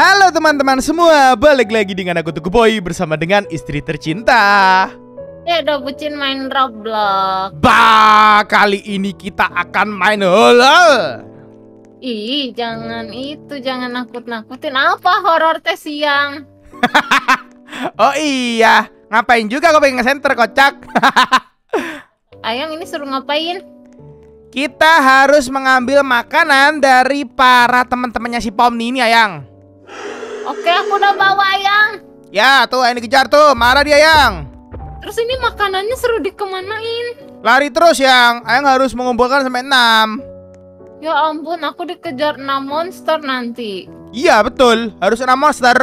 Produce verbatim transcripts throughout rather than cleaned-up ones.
Halo teman-teman semua, balik lagi dengan aku Teguh Boy bersama dengan istri tercinta. Ya udah bucin main Roblox. Bah, kali ini kita akan main horor. Ih, jangan itu, jangan nakut-nakutin. Apa horor teh siang? Oh iya, ngapain juga kau pengen nge-center kocak? Ayang ini suruh ngapain? Kita harus mengambil makanan dari para teman-temannya si Pomni ini, Ayang. Oke, aku udah bawa, Ayang. Ya, tuh ini kejar tuh, marah dia, Ayang. Terus ini makanannya seru dikemanain? Lari terus, Yang. Ayang harus mengumpulkan sampai enam. Ya ampun, aku dikejar enam monster nanti. Iya, betul. Harus enam monster.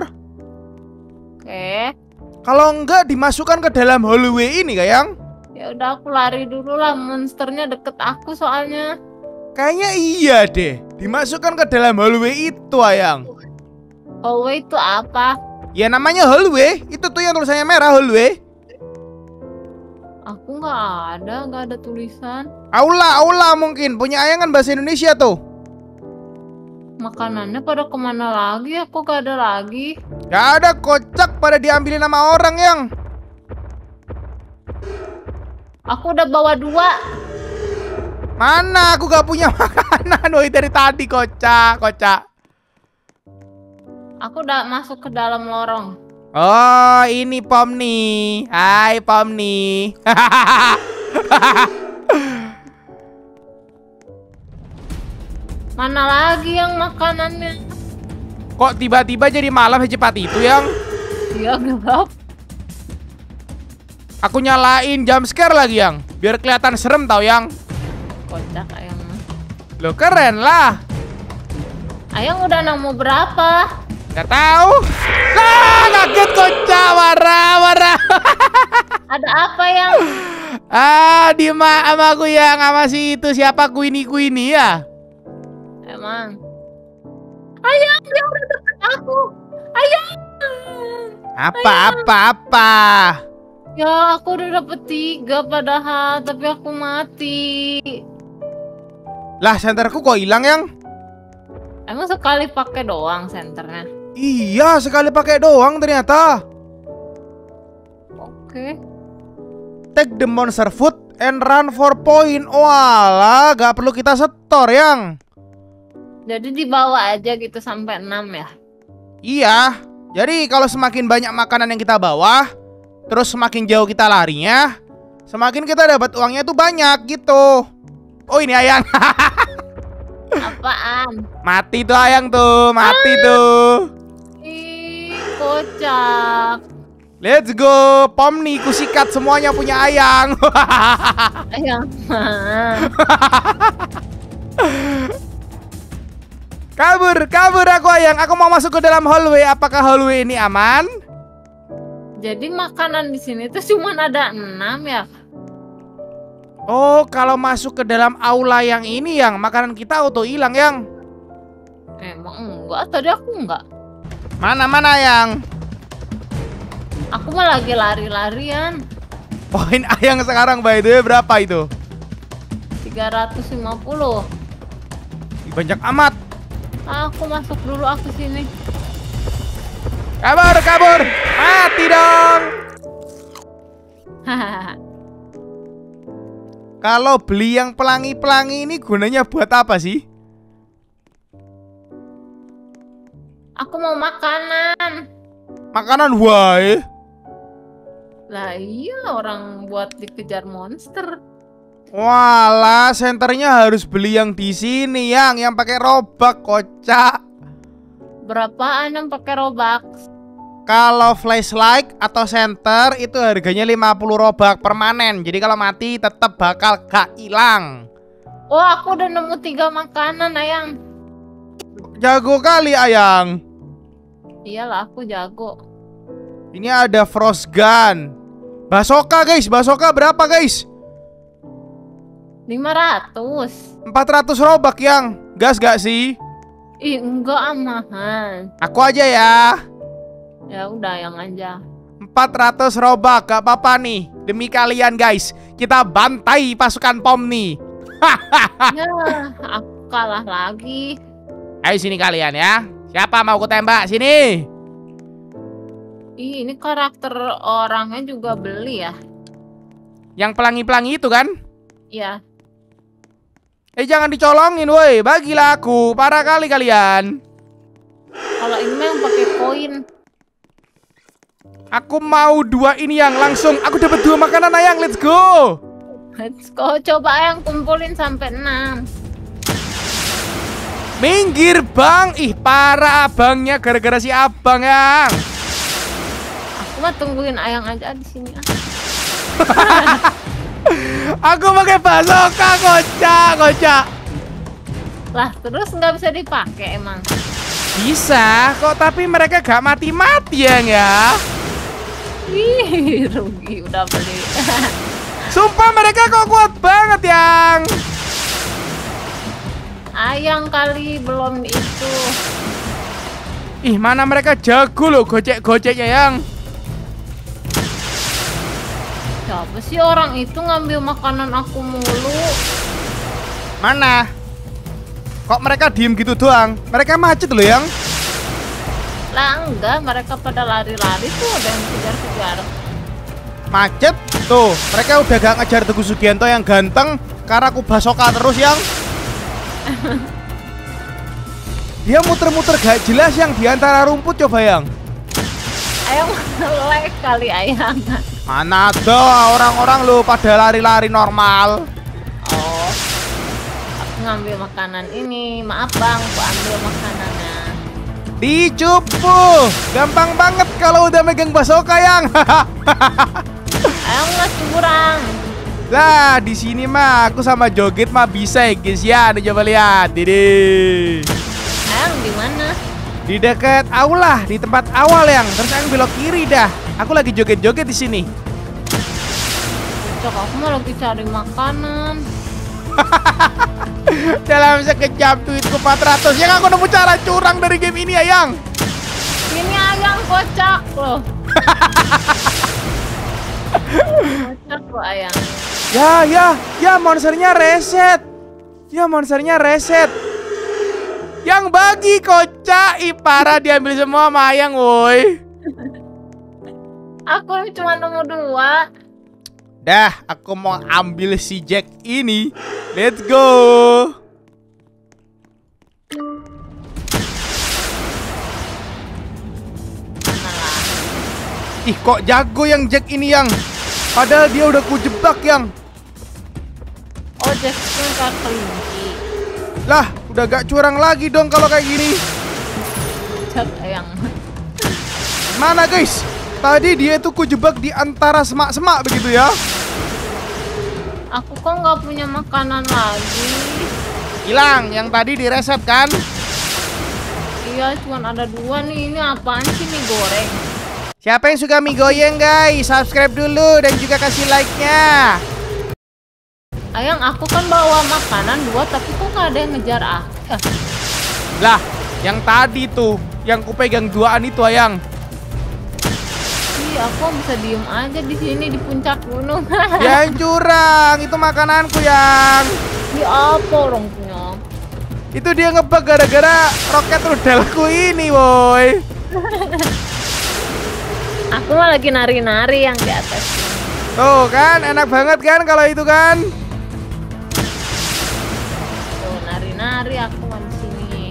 Oke. Kalau enggak dimasukkan ke dalam hallway ini, Kayang. Ya udah, aku lari dulu lah. Monsternya deket aku soalnya. Kayaknya iya deh. Dimasukkan ke dalam hallway itu, Ayang. Hallway itu apa? Ya namanya hallway. Itu tuh yang tulisannya merah, hallway. Aku nggak ada, nggak ada tulisan. Aula, aula mungkin. Punya Ayang kan bahasa Indonesia tuh. Makanannya pada kemana lagi? Aku nggak ada lagi. Nggak ada, kocak. Pada diambilin sama orang, Yang. Aku udah bawa dua. Mana? Aku nggak punya makanan. Woi, dari tadi, kocak, kocak. Aku udah masuk ke dalam lorong. Oh, ini Pomni. Hai Pomni. Mana lagi yang makanannya? Kok tiba-tiba jadi malam secepat itu, Yang? Iya, gelap. Aku nyalain jump scare lagi, Yang. Biar kelihatan serem tau, Yang. Kocak, Ayang. Loh, keren lah. Ayang udah nemu berapa? Gak tahu. Lah, kaget kocak, marah, marah. Ada apa, Yang? Ah, di sama aku, Yang, sama si itu siapa Queenie-Queenie ya? Emang. Ayang, dia udah deket aku. Ayang. Apa, Ayang. apa, apa? Ya, aku udah dapet tiga padahal, tapi aku mati. Lah, senterku kok hilang, Yang? Emang sekali pakai doang senternya? Iya, sekali pakai doang ternyata. Oke. Take the monster food and run for point. Walah, gak perlu kita setor, Yang. Jadi dibawa aja gitu sampai enam ya? Iya. Jadi kalau semakin banyak makanan yang kita bawa, terus semakin jauh kita larinya, semakin kita dapat uangnya tuh banyak gitu. Oh ini Ayang. Apaan? Mati tuh Ayang tuh, mati ah. tuh. Kocak. Let's go, Pomni kusikat semuanya punya Ayang. Ayang. Kabur, kabur aku Ayang. Aku mau masuk ke dalam hallway. Apakah hallway ini aman? Jadi makanan di sini tuh cuma ada enam ya. Oh, kalau masuk ke dalam aula yang ini Yang, makanan kita auto hilang, Yang. Emang enggak, tadi aku enggak. Mana mana Yang? Aku mah lagi lari-larian. Poin Ayang sekarang by the way berapa itu? tiga ratus lima puluh. Banyak amat. Aku masuk dulu aku sini. Kabur, kabur. Mati dong. Kalau beli yang pelangi-pelangi ini gunanya buat apa sih? Aku mau makanan. Makanan why? Lah iya orang buat dikejar monster. Walah, senternya harus beli yang di sini, Yang, yang pakai robak kocak. Berapaan yang pakai robak? Kalau flashlight atau senter itu harganya lima puluh robak permanen. Jadi kalau mati tetap bakal gak hilang. Oh, aku udah nemu tiga makanan, Ayang. Jago kali, Ayang. Iyalah, aku jago. Ini ada frost gun. Basoka guys, basoka berapa guys? lima ratus. empat ratus robak, Yang. Gas gak sih? Ih, enggak amahan. Aku aja ya. Ya udah, Yang aja. empat ratus robak, gak apa-apa nih. Demi kalian guys, kita bantai pasukan Pomni. Ya, aku kalah lagi. Ayo sini kalian ya. Siapa mau ku tembak? Sini. Ih, ini karakter orangnya juga beli ya. Yang pelangi-pelangi itu kan? Iya. Eh, jangan dicolongin woi, bagilah aku. Parah kali kalian. Kalau ini memang pakai koin. Aku mau dua ini yang langsung. Aku dapat dua makanan ayang, let's go. Let's go, coba ayang kumpulin sampai enam. Minggir bang, ih parah abangnya gara-gara si abang yang. Aku mah tungguin ayang aja di sini. Aku pakai bazooka, kocak, kocak. Lah terus nggak bisa dipakai emang? Bisa kok, tapi mereka gak mati-matian ya. Wih, rugi udah beli. Sumpah mereka kok kuat banget yang. Ayang kali belum itu. Ih, mana mereka jago loh gocek-goceknya yang. Siapa sih orang itu ngambil makanan aku mulu? Mana? Kok mereka diem gitu doang? Mereka macet loh yang. Lah enggak, mereka pada lari-lari tuh, ada yang kejar-kejar. Macet? Tuh, mereka udah gak ngejar Teguh Sugianto yang ganteng karena aku basoka terus yang. Dia muter-muter gak jelas yang di antara rumput, coba yang. Ayang ngelek kali ayang. Mana ada orang-orang lo pada lari-lari normal. Oh, ngambil makanan ini. Maaf bang, aku ambil makanannya. Dicupu. Gampang banget kalau udah megang basoka yang. Ayo nggak curang. Lah di sini mah aku sama joget mah bisa ya guys ya. Ada coba lihat ini. Ayang di mana? Di dekat aula, di tempat awal yang. Terus aku belok kiri dah. Aku lagi joget-joget di sini. Cok, aku mau lagi cari makanan. Dalam sekejap duitku empat ratus. Yang aku nemu cara curang dari game ini ayang. Ini ayang kocak loh. Kocak loh ayang. Ya ya ya, monsternya reset. Ya monsternya reset. Yang bagi kocak. Ih parah, diambil semua sama ayang woi. Aku cuma nemu dua. Dah, aku mau ambil si Jack ini. Let's go. Ih, kok jago yang Jack ini yang. Padahal dia udah kujebak yang. Oh, Jackson gak kelinci. Lah, udah gak curang lagi dong kalau kayak gini. Jack yang. Mana guys? Tadi dia itu kujebak di antara semak-semak begitu ya. Aku kok nggak punya makanan lagi. Hilang, yang tadi direset kan? Iya, cuman ada dua nih. Ini apaan sih, mie goreng? Siapa yang suka mie goyang guys? Subscribe dulu dan juga kasih like-nya. Ayang, aku kan bawa makanan dua, tapi kok nggak ada yang ngejar aku. Ah. Lah, yang tadi tuh, yang ku pegang duaan itu ayang. Aku bisa diem aja di sini di puncak gunung. Yang curang itu makananku yang. Di apa orang punya? Itu dia ngebug gara-gara roket rudalku ini, woi. Aku mah lagi nari-nari yang di atas. Tuh kan, enak banget kan kalau itu kan? Tuh nari-nari aku mah di sini.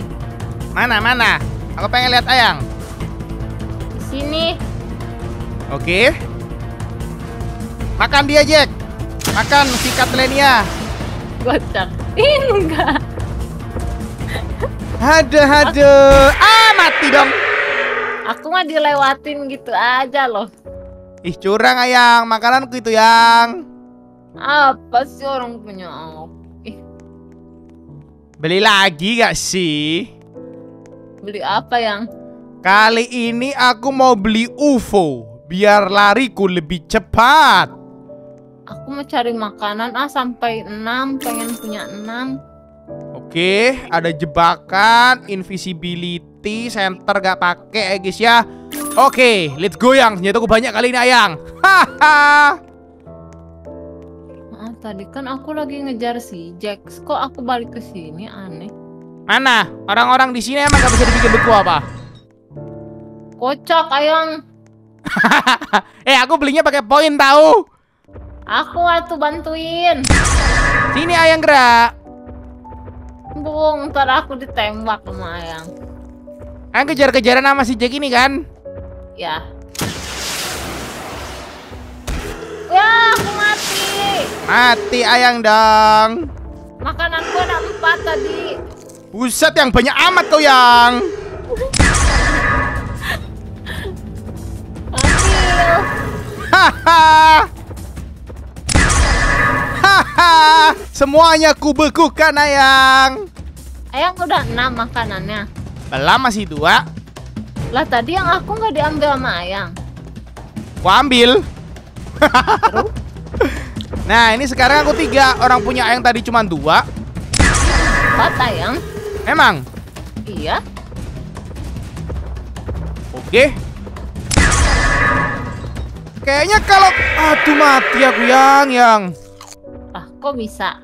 Mana mana? Aku pengen lihat ayang. Di sini. Oke, makan dia Jack, makan si Katlenia. Gocak, enggak. Hade hade, ah mati dong. Aku mah dilewatin gitu aja loh. Ih curang ayang, makananku itu yang. Apa sih orang punya aku? Ih. Beli lagi gak sih? Beli apa yang? Kali ini aku mau beli U F O. Biar lariku lebih cepat. Aku mau cari makanan ah sampai enam, pengen punya enam. Oke, ada jebakan, invisibility, center gak pakai ya guys ya. Oke, let's go yang. Senjataku banyak kali ini ayang. Haha. Nah, tadi kan aku lagi ngejar si Jack. Kok aku balik ke sini aneh? Mana? Orang-orang di sini emang gak bisa dibikin beku apa? Kocok, ayang. Eh, aku belinya pakai poin tahu. Aku atuh bantuin. Sini ayang gerak. Bung, ntar aku ditembak sama ayang. Ayang kejar-kejaran sama si Jack ini kan? Ya. Wah, aku mati. Mati ayang dong. Makananku ada empat tadi. Buset, yang banyak amat kau yang. Hahaha. Hahaha. Semuanya kubekukan ayang. Ayang udah enam makanannya. Belum, masih dua. Lah tadi yang aku nggak diambil sama ayang. Ku ambil. Nah ini sekarang aku tiga. Orang punya ayang tadi cuma dua. Empat ayang. Emang? Iya. Oke. Kayaknya kalau... Aduh mati aku yang yang. Ah kok bisa?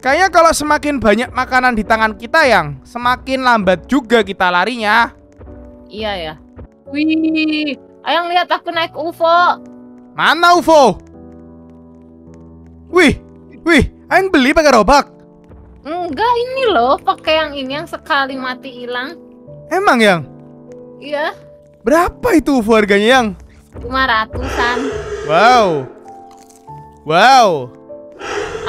Kayaknya kalau semakin banyak makanan di tangan kita yang, semakin lambat juga kita larinya. Iya ya. Wih. Ayang lihat aku naik U F O. Mana U F O? Wih. Wih. Ayang beli pakai Robux. Enggak, ini loh pakai yang ini yang sekali mati hilang. Emang yang? Iya. Berapa itu U F O harganya yang? lima ratusan. Wow. Wow.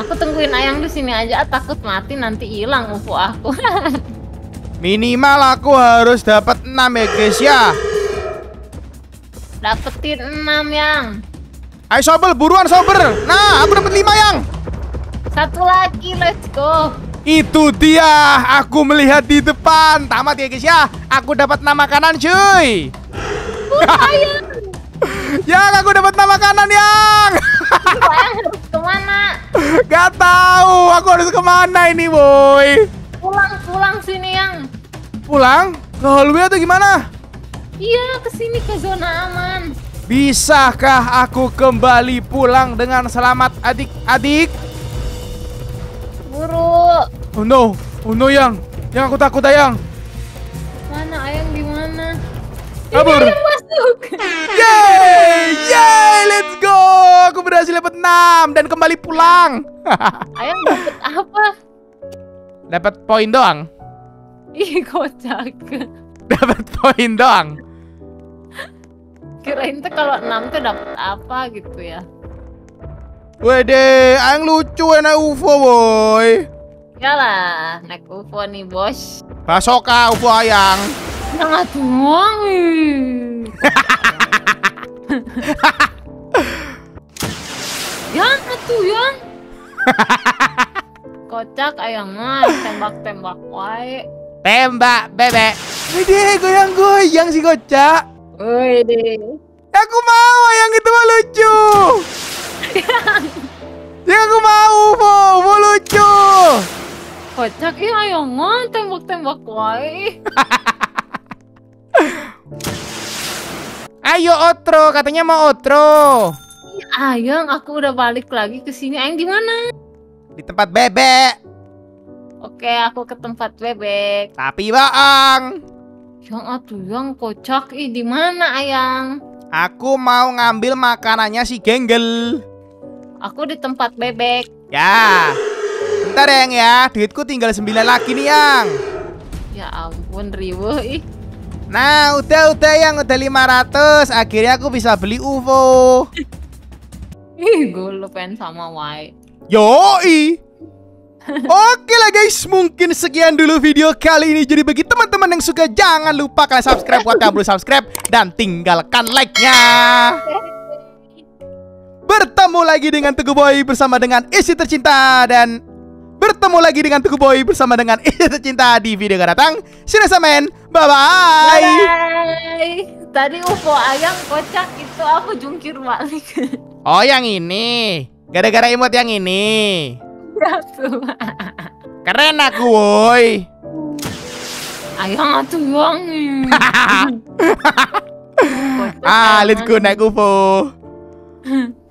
Aku tungguin ayang di sini aja, takut mati nanti hilang U F O aku. Minimal aku harus dapat enam ya guys ya. Dapetin enam yang. Ayo sober, buruan sober. Nah, aku dapat lima yang. Satu lagi, let's go. Itu dia, aku melihat di depan. Tamat ya guys ya. Aku dapat nama kanan cuy. Ayang. Yang aku dapat nama kanan yang. Ayang harus kemana? Gak tahu. Aku harus kemana ini boy? Pulang, pulang sini yang. Pulang? Ke hallway atau gimana? Iya, kesini ke zona aman. Bisakah aku kembali pulang dengan selamat adik-adik? Buru. Oh no, oh no yang. Yang aku takut ayang. Mana ayang gimana? Kabur. Ini ayang masuk. Yeay, yeay, let's go. Aku berhasil dapat enam dan kembali pulang. Ayang dapat apa? Dapat poin doang. Ih, kocak. Dapat poin doang. Kirain tuh kalau enam tuh dapat apa gitu ya. Wede, ayang lucu enak U F O boy. Yalah, naik U F O nih bos. Basoka U F O ayang. Nggak tuang. Yang atuh yang. Kocak ayang mah, tembak-tembak wae. Tembak bebek. Wede, goyang-goyang si kocak. Wede. Aku mau ayang itu mah lucu. Ya aku mau, bo, bo lucu. Kocak ya ayo ngon tembak-tembak wae. Ayo outro, katanya mau outro. Ayang, aku udah balik lagi ke sini. Ayang di mana? Di tempat bebek. Oke, aku ke tempat bebek. Tapi baang. Yang atuh yang kocak ih di mana ayang? Aku mau ngambil makanannya si Genggel. Aku di tempat bebek. Ya. Bentar yang ya, duitku tinggal sembilan lagi nih yang. Ya ampun riweh. Nah udah udah yang udah lima ratus. Akhirnya aku bisa beli U F O. Ih gue pengen sama Wai. Yoi. Oke lah guys, mungkin sekian dulu video kali ini. Jadi bagi teman-teman yang suka, jangan lupa kalian subscribe. Buat kalian belum subscribe dan tinggalkan like-nya. Bertemu lagi dengan Teguh Boy bersama dengan isi tercinta. Dan bertemu lagi dengan Teguh Boy bersama dengan isi tercinta di video yang datang. See you next. Bye-bye. Tadi U F O ayang kocak itu aku jungkir balik. Oh yang ini. Gara-gara imut yang ini. Keren aku woi. Ayang atuh yang. Ah, let's go naik U F O.